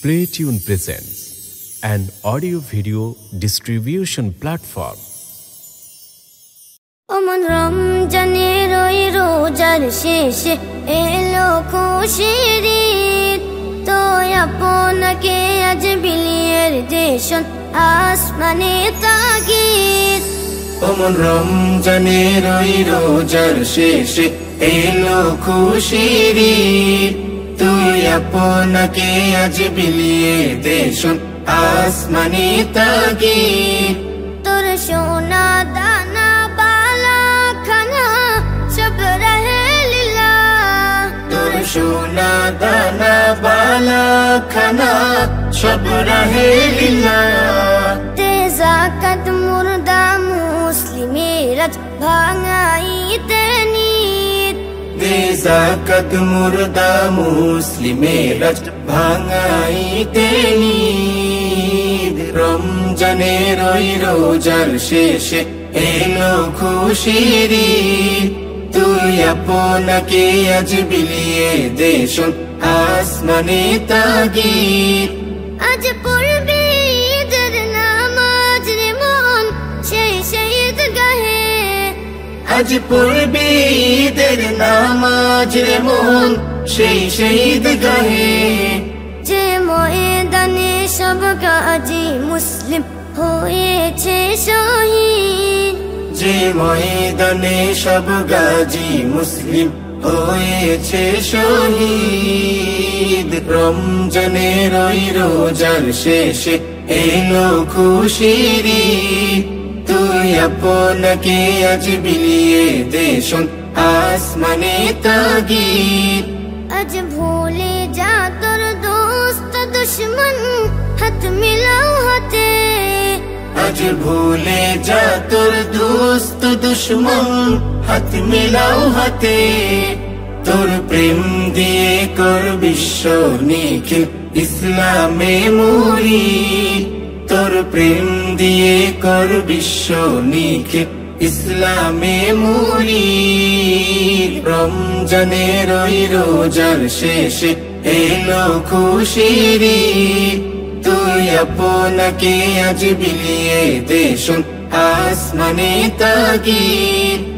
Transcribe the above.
Play Tune presents an audio-video distribution platform. Oman Ramjaner Rojar Sheshe Elo Khushir Eid To aponake aj bilier deshon asmane taagid Oman Ramjaner Rojar Sheshe Elo Khushir Eid তুই আপনাকে আজ বিলিয়ে দেশন আসমানি তাগি তোর সোনা দানা বালা খানা সব রহে লীলা তোর সোনা দানা বালা খানা সব রহে লীলা তেজা কত মুর্দা মুসলিমেরাজ ভাঙাই তেনি ज़ाकत मुर्दा मुस्लिमे रज भांगाई तेनीद रमजानेर रोजार शेषे एलो खुशिर ईद तुई आपनाके आज बिलिये देशों आसमाने तागीद आज पड़बे ईदेर नामाज रे मन शेई शहीद गाहे आज पड़बे নামাজ রে মন সেই শহীদ গাহে যে ময়দানে সব গাজী মুসলিম হয়েছে শহীদ যে ময়দানে সব গাজী মুসলিম হয়েছে শহীদ রমজানের রোজার শেষে এলো খুশির ঈদ তুই আপনাকে আজ বিলিয়ে দেশন आसमाने तागीद आज भूले जा तोर दोस्त दुश्मन हाथ मिलाओ हाथे आज भूले जा तोर दोस्त दुश्मन हाथ मिलाओ हाथे तोर प्रेम दिए कर विश्व निखिल इस्लामे मोरी तोर प्रेम दिए कर विश्व निखिल ইসলামে মুরিদ রমজানের রোজার শেষে এলো খুশির ঈদ তুই আপনাকে আজ বিলিয়ে দেশন আসমানে তাগিদ